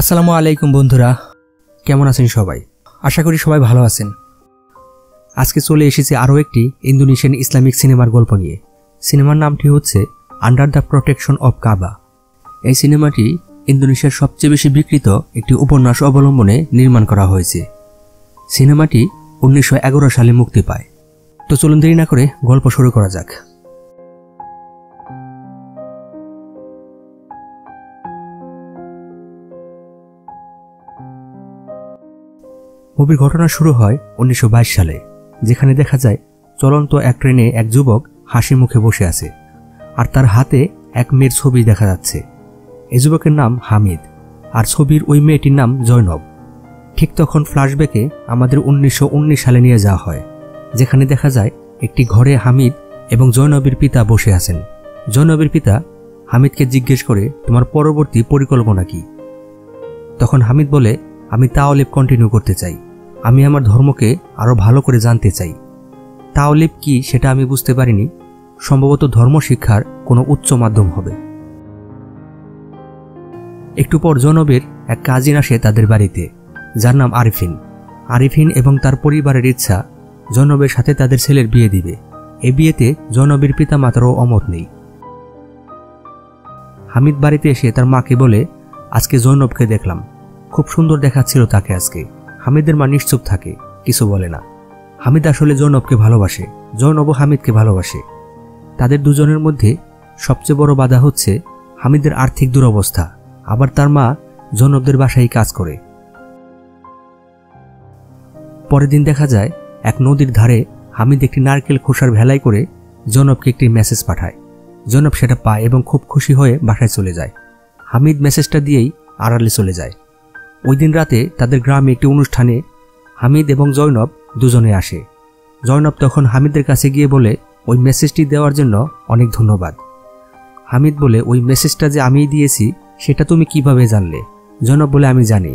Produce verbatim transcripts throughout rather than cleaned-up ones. আসসালামু আলাইকুম বন্ধুরা, কেমন আছেন সবাই? আশা করি সবাই ভালো আছেন। আজকে চলে এসেছি আরও একটি ইন্দোনেশিয়ান ইসলামিক সিনেমার গল্প নিয়ে। সিনেমার নামটি হচ্ছে আন্ডার দ্য প্রোটেকশন অব কাবা। এই সিনেমাটি ইন্দোনেশিয়ার সবচেয়ে বেশি বিক্রিত একটি উপন্যাস অবলম্বনে নির্মাণ করা হয়েছে। সিনেমাটি উনিশশো এগারো সালে মুক্তি পায়। তো চলুন দেরি না করে গল্প শুরু করা যাক। মুভির ঘটনা শুরু হয় উনিশশো বাইশ সালে, যেখানে দেখা যায় চলন্ত এক ট্রেনে এক যুবক হাসি মুখে বসে আছে, আর তার হাতে এক মেয়ের ছবি দেখা যাচ্ছে। এই যুবকের নাম হামিদ, আর ছবির ওই মেয়েটির নাম জয়নব। ঠিক তখন ফ্ল্যাশব্যাকে আমাদের উনিশশো উনিশ সালে নিয়ে যাওয়া হয়, যেখানে দেখা যায় একটি ঘরে হামিদ এবং জয়নবের পিতা বসে আছেন। জয়নবের পিতা হামিদকে জিজ্ঞেস করে, তোমার পরবর্তী পরিকল্পনা কি? তখন হামিদ বলে, আমি তাওলিব কন্টিনিউ করতে চাই, আমি আমার ধর্মকে আরও ভালো করে জানতে চাই। তাওলিব কি সেটা আমি বুঝতে পারিনি, সম্ভবত ধর্ম শিক্ষার কোনো উচ্চ মাধ্যম হবে। একটু পর জয়নবের এক কাজিন আসে তাদের বাড়িতে, যার নাম আরিফিন। আরিফিন এবং তার পরিবারের ইচ্ছা জয়নবের সাথে তাদের ছেলের বিয়ে দিবে। এ বিয়েতে জয়নবের পিতামাতারও অমত নেই। হামিদ বাড়িতে এসে তার মাকে বলে, আজকে জয়নবকে দেখলাম, খুব সুন্দর দেখাচ্ছিল তাকে আজকে। হামিদের মা নিশ্চুপ থাকে, কিছু বলে না। হামিদ আসলে জয়নবকে ভালোবাসে, জয়নবও হামিদকে ভালোবাসে। তাদের দুজনের মধ্যে সবচেয়ে বড় বাধা হচ্ছে হামিদের আর্থিক দুরবস্থা, আবার তার মা জয়নবদের বাসায় কাজ করে। পরের দিন দেখা যায় এক নদীর ধারে হামিদ একটি নারকেল খোসার ভেলাই করে জয়নবকে একটি মেসেজ পাঠায়। জয়নব সেটা পায় এবং খুব খুশি হয়ে বাসায় চলে যায়। হামিদ মেসেজটা দিয়েই আড়ালে চলে যায়। ওই দিন রাতে তাদের গ্রামে একটি অনুষ্ঠানে হামিদ এবং জয়নব দুজনে আসে। জয়নব তখন হামিদের কাছে গিয়ে বলে, ওই মেসেজটি দেওয়ার জন্য অনেক ধন্যবাদ। হামিদ বলে, ওই মেসেজটা যে আমিই দিয়েছি সেটা তুমি কিভাবে জানলে? জয়নব বলে, আমি জানি।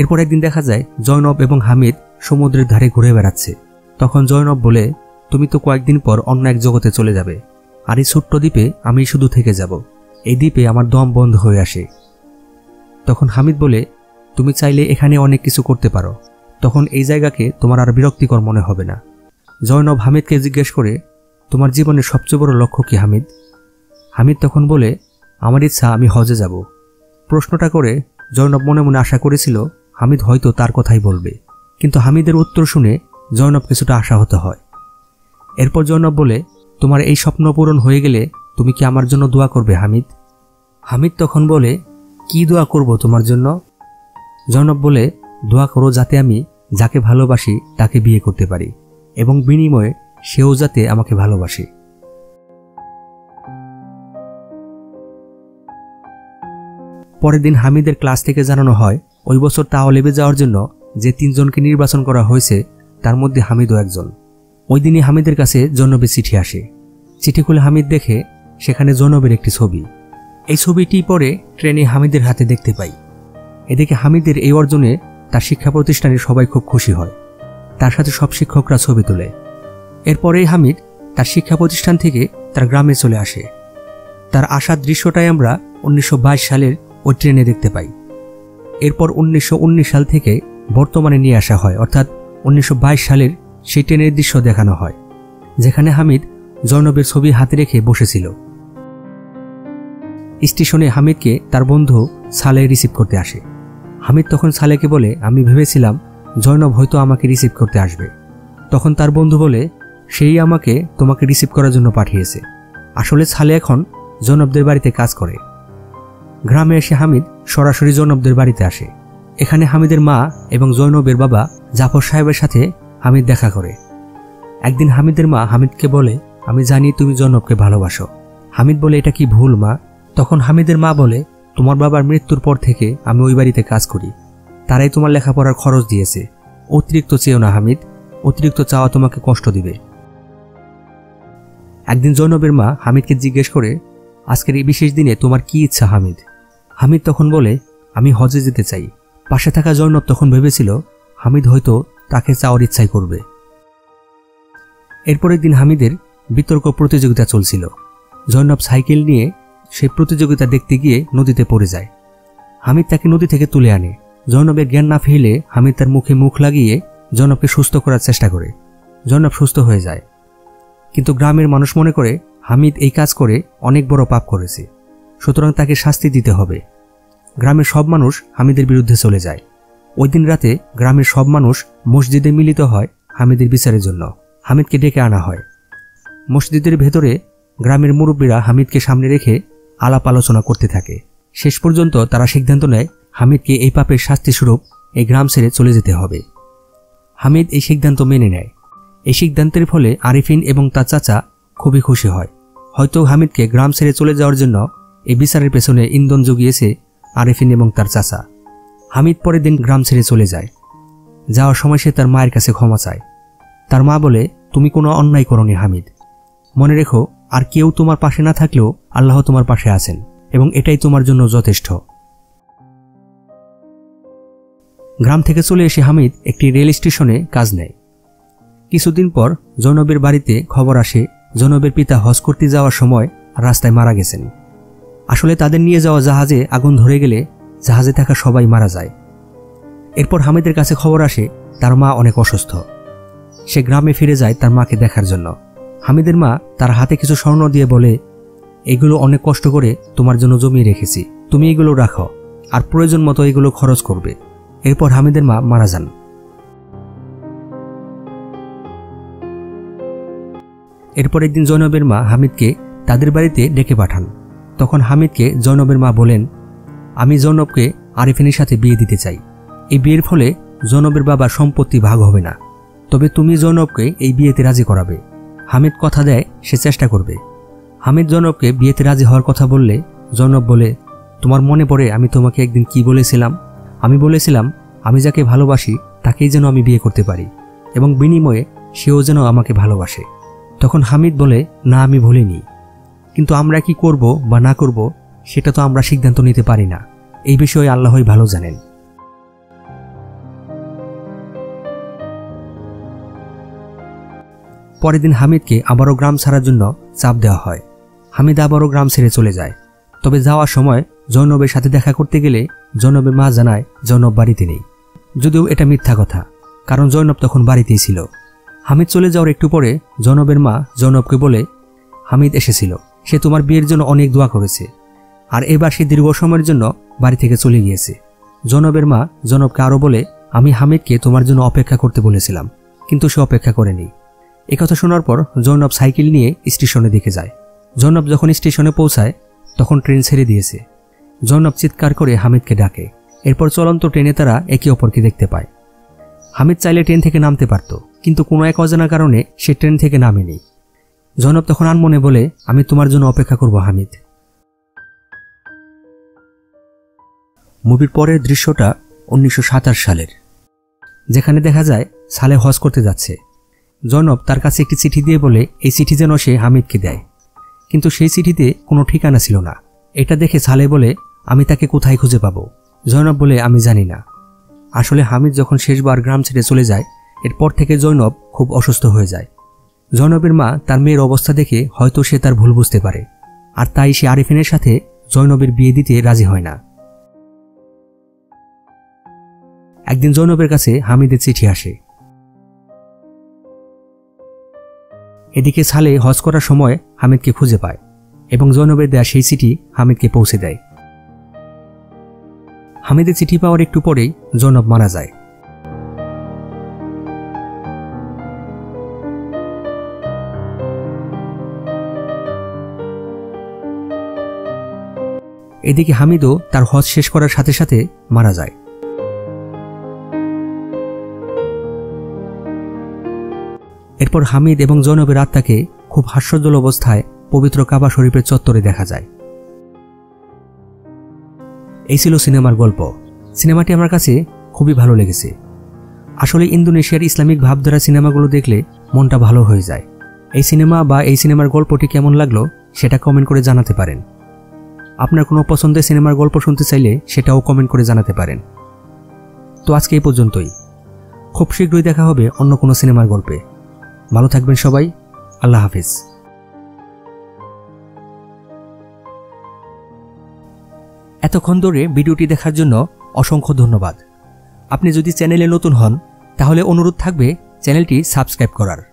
এরপর একদিন দেখা যায় জয়নব এবং হামিদ সমুদ্রের ধারে ঘুরে বেড়াচ্ছে। তখন জয়নব বলে, তুমি তো কয়েকদিন পর অন্য এক জগতে চলে যাবে, আর এই ছোট্ট দ্বীপে আমি শুধু থেকে যাব, এই দ্বীপে আমার দম বন্ধ হয়ে আসে। তখন হামিদ বলে, তুমি চাইলে এখানে অনেক কিছু করতে পারো, তখন এই জায়গাকে তোমার আর বিরক্তিকর মনে হবে না। জয়নব হামিদকে জিজ্ঞেস করে, তোমার জীবনের সবচেয়ে বড় লক্ষ্য কি হামিদ? হামিদ তখন বলে, আমার ইচ্ছা আমি হজে যাব। প্রশ্নটা করে জয়নব মনে মনে আশা করেছিল হামিদ হয়তো তার কথাই বলবে, কিন্তু হামিদের উত্তর শুনে জয়নব কিছুটা আশাহত হয়। এরপর জয়নব বলে, তোমার এই স্বপ্ন পূরণ হয়ে গেলে তুমি কি আমার জন্য দোয়া করবে হামিদ? হামিদ তখন বলে, কি দোয়া করব তোমার জন্য? জয়নব বলে, দোয়া করো যাতে আমি যাকে ভালোবাসি তাকে বিয়ে করতে পারি, এবং বিনিময়ে সেও যাতে আমাকে ভালোবাসে। পরের দিন হামিদের ক্লাস থেকে জানানো হয়, ওই বছর তাওলিবে যাওয়ার জন্য যে তিনজনকে নির্বাচন করা হয়েছে তার মধ্যে হামিদও একজন। ওই দিনই হামিদের কাছে জয়নবের চিঠি আসে। চিঠি খুলে হামিদ দেখে সেখানে জয়নবের একটি ছবি। এই ছবিটি পরে ট্রেনে হামিদের হাতে দেখতে পাই। এদিকে হামিদের এই অর্জনে তার শিক্ষা প্রতিষ্ঠানে সবাই খুব খুশি হয়, তার সাথে সব শিক্ষকরা ছবি তোলে। এরপরেই হামিদ তার শিক্ষা প্রতিষ্ঠান থেকে তার গ্রামে চলে আসে। তার আসার দৃশ্যটাই আমরা উনিশশো বাইশ সালের ওই ট্রেনে দেখতে পাই। এরপর উনিশশো উনিশ সাল থেকে বর্তমানে নিয়ে আসা হয়, অর্থাৎ উনিশশো বাইশ সালের সেই ট্রেনের দৃশ্য দেখানো হয়, যেখানে হামিদ জয়নবের ছবি হাতে রেখে বসেছিল। স্টেশনে হামিদকে তার বন্ধু সালে রিসিভ করতে আসে। হামিদ তখন সালেকে বলে, আমি ভেবেছিলাম জয়নব হয়তো আমাকে রিসিভ করতে আসবে। তখন তার বন্ধু বলে, সেই আমাকে তোমাকে রিসিভ করার জন্য পাঠিয়েছে। আসলে সালে এখন জয়নবদের বাড়িতে কাজ করে। গ্রামে এসে হামিদ সরাসরি জয়নবদের বাড়িতে আসে। এখানে হামিদের মা এবং জয়নবের বাবা জাফর সাহেবের সাথে হামিদ দেখা করে। একদিন হামিদের মা হামিদকে বলে, আমি জানি তুমি জয়নবকে ভালোবাসো। হামিদ বলে, এটা কি ভুল মা? তখন হামিদের মা বলে, তোমার বাবার মৃত্যুর পর থেকে আমি ওই বাড়িতে কাজ করি, তারাই তোমার লেখাপড়ার খরচ দিয়েছে, অতিরিক্ত চেয়েও না হামিদ, অতিরিক্ত চাওয়া তোমাকে কষ্ট দিবে। একদিন জয়নবের মা হামিদকে জিজ্ঞেস করে, আজকের এই বিশেষ দিনে তোমার কি ইচ্ছা হামিদ? হামিদ তখন বলে, আমি হজে যেতে চাই। পাশে থাকা জয়নব তখন ভেবেছিল হামিদ হয়তো তাকে চাওয়ার ইচ্ছাই করবে। এরপরের দিন হামিদের বিতর্ক প্রতিযোগিতা চলছিল। জয়নব সাইকেল নিয়ে সেই প্রতিযোগিতা দেখতে গিয়ে নদীতে পড়ে যায়। হামিদ তাকে নদী থেকে তুলে আনে। জয়নবের জ্ঞান না ফিরলে হামিদ তার মুখে মুখ লাগিয়ে জয়নবকে সুস্থ করার চেষ্টা করে। জয়নব সুস্থ হয়ে যায়, কিন্তু গ্রামের মানুষ মনে করে হামিদ এই কাজ করে অনেক বড় পাপ করেছে, সুতরাং তাকে শাস্তি দিতে হবে। গ্রামের সব মানুষ হামিদের বিরুদ্ধে চলে যায়। ওই দিন রাতে গ্রামের সব মানুষ মসজিদে মিলিত হয় হামিদের বিচারের জন্য। হামিদকে ডেকে আনা হয়। মসজিদের ভেতরে গ্রামের মুরব্বীরা হামিদকে সামনে রেখে আলাপ আলোচনা করতে থাকে। শেষ পর্যন্ত তারা সিদ্ধান্ত নেয় হামিদকে এই পাপের শাস্তিস্বরূপ এই গ্রাম ছেড়ে চলে যেতে হবে। হামিদ এই সিদ্ধান্ত মেনে নেয়। এই সিদ্ধান্তের ফলে আরিফিন এবং তার চাচা খুবই খুশি হয়। হয়তো হামিদকে গ্রাম ছেড়ে চলে যাওয়ার জন্য এই বিচারের পেছনে ইন্ধন জুগিয়েছে আরিফিন এবং তার চাচা। হামিদ পরের দিন গ্রাম ছেড়ে চলে যায়। যাওয়ার সময় সে তার মায়ের কাছে ক্ষমা চায়। তার মা বলে, তুমি কোনো অন্যায় করনি হামিদ, মনে রেখো আর কেউ তোমার পাশে না থাকলেও আল্লাহ তোমার পাশে আছেন এবং এটাই তোমার জন্য যথেষ্ট। গ্রাম থেকে চলে এসে হামিদ একটি রেল স্টেশনে কাজ নেয়। কিছুদিন পর জয়নবের বাড়িতে খবর আসে জয়নবের পিতা হজ করতে যাওয়ার সময় রাস্তায় মারা গেছেন। আসলে তাদের নিয়ে যাওয়া জাহাজে আগুন ধরে গেলে জাহাজে থাকা সবাই মারা যায়। এরপর হামিদের কাছে খবর আসে তার মা অনেক অসুস্থ। সে গ্রামে ফিরে যায় তার মাকে দেখার জন্য। হামিদের মা তার হাতে কিছু স্বর্ণ দিয়ে বলে, এগুলো অনেক কষ্ট করে তোমার জন্য জমিয়ে রেখেছি, তুমি এগুলো রাখো আর প্রয়োজন মতো এগুলো খরচ করবে। এরপর হামিদের মা মারা যান। এরপর একদিন জয়নবের মা হামিদকে তাদের বাড়িতে ডেকে পাঠান। তখন হামিদকে জয়নবের মা বলেন, আমি জয়নবকে আরিফিনের সাথে বিয়ে দিতে চাই। এই বিয়ের ফলে জয়নবের বাবার সম্পত্তি ভাগ হবে না, তবে তুমি জয়নবকে এই বিয়েতে রাজি করাবে। হামিদ কথা দেয় সে চেষ্টা করবে। হামিদ জয়নবকে বিয়েতে রাজি হওয়ার কথা বললে জয়নব বলে, তোমার মনে পড়ে আমি তোমাকে একদিন কি বলেছিলাম? আমি বলেছিলাম আমি যাকে ভালোবাসি তাকেই যেন আমি বিয়ে করতে পারি এবং বিনিময়ে সেও যেন আমাকে ভালোবাসে। তখন হামিদ বলে, না আমি ভুলিনি, কিন্তু আমরা কি করব বা না করব সেটা তো আমরা সিদ্ধান্ত নিতে পারি না, এই বিষয়ে আল্লাহই ভালো জানেন। পরের দিন হামিদকে আবারও গ্রাম ছাড়ার জন্য চাপ দেওয়া হয়। হামিদ আবারও গ্রাম ছেড়ে চলে যায়। তবে যাওয়ার সময় জয়নবের সাথে দেখা করতে গেলে জয়নবের মা জানায় জয়নব বাড়িতে নেই, যদিও এটা মিথ্যা কথা, কারণ জয়নব তখন বাড়িতেই ছিল। হামিদ চলে যাওয়ার একটু পরে জয়নবের মা জয়নবকে বলে, হামিদ এসেছিল, সে তোমার বিয়ের জন্য অনেক দোয়া করেছে আর এবার সে দীর্ঘ সময়ের জন্য বাড়ি থেকে চলে গিয়েছে। জয়নবের মা জয়নবকে আরও বলে, আমি হামিদকে তোমার জন্য অপেক্ষা করতে বলেছিলাম, কিন্তু সে অপেক্ষা করেনি। একথা শোনার পর জয়নব সাইকেল নিয়ে স্টেশনের দিকে যায়। জয়নব যখন স্টেশনে পৌঁছায় তখন ট্রেন ছেড়ে দিয়েছে। জয়নব চিৎকার করে হামিদকে ডাকে। এরপর চলন্ত ট্রেনে তারা একে অপরকে দেখতে পায়। হামিদ চাইলে ট্রেন থেকে নামতে পারত, কিন্তু কোনো এক অজানা কারণে সে ট্রেন থেকে নামেনি। জয়নব তখন আনমনে বলে, আমি তোমার জন্য অপেক্ষা করব হামিদ। মুভির পরের দৃশ্যটা উনিশশো সাতাশ সালের, যেখানে দেখা যায় সালে হজ করতে যাচ্ছে। জয়নব তার কাছে একটি চিঠি দিয়ে বলে এই চিঠি যেন সে হামিদকে দেয়, কিন্তু সেই চিঠিতে কোনো ঠিকানা ছিল না। এটা দেখে সালে বলে, আমি তাকে কোথায় খুঁজে পাব? জয়নব বলে, আমি জানি না। আসলে হামিদ যখন শেষবার গ্রাম ছেড়ে চলে যায় এরপর থেকে জয়নব খুব অসুস্থ হয়ে যায়। জয়নবের মা তার মেয়ের অবস্থা দেখে হয়তো সে তার ভুল বুঝতে পারে, আর তাই সে আরিফিনের সাথে জয়নবের বিয়ে দিতে রাজি হয় না। একদিন জয়নবের কাছে হামিদের চিঠি আসে। এদিকে সালে হজ করার সময় হামিদকে খুঁজে পায় এবং জয়নবের দেয়া সেই চিঠি হামিদকে পৌঁছে দেয়। হামিদের চিঠি পাওয়ার একটু পরেই জয়নব মারা যায়। এদিকে হামিদও তার হজ শেষ করার সাথে সাথে মারা যায়। এরপর হামিদ এবং জয়নবের আত্মাকে খুব হাস্যজ্জ্বল অবস্থায় পবিত্র কাবা শরীফের চত্বরে দেখা যায়। এই ছিল সিনেমার গল্প। সিনেমাটি আমার কাছে খুবই ভালো লেগেছে। আসলে ইন্দোনেশিয়ার ইসলামিক ভাবধারা সিনেমাগুলো দেখলে মনটা ভালো হয়ে যায়। এই সিনেমা বা এই সিনেমার গল্পটি কেমন লাগলো সেটা কমেন্ট করে জানাতে পারেন। আপনার কোনো পছন্দের সিনেমার গল্প শুনতে চাইলে সেটাও কমেন্ট করে জানাতে পারেন। তো আজকে এই পর্যন্তই। খুব শীঘ্রই দেখা হবে অন্য কোনো সিনেমার গল্পে। ভালো থাকবেন সবাই। আল্লাহ হাফিজ। एतक्षण धरे भिडियोटी देखार जोन्नो असंख्य धन्यवाद। आपनि जदि चैनेले नतुन हन ताहले अनुरोध थाकबे चैनलटी सबस्क्राइब करार।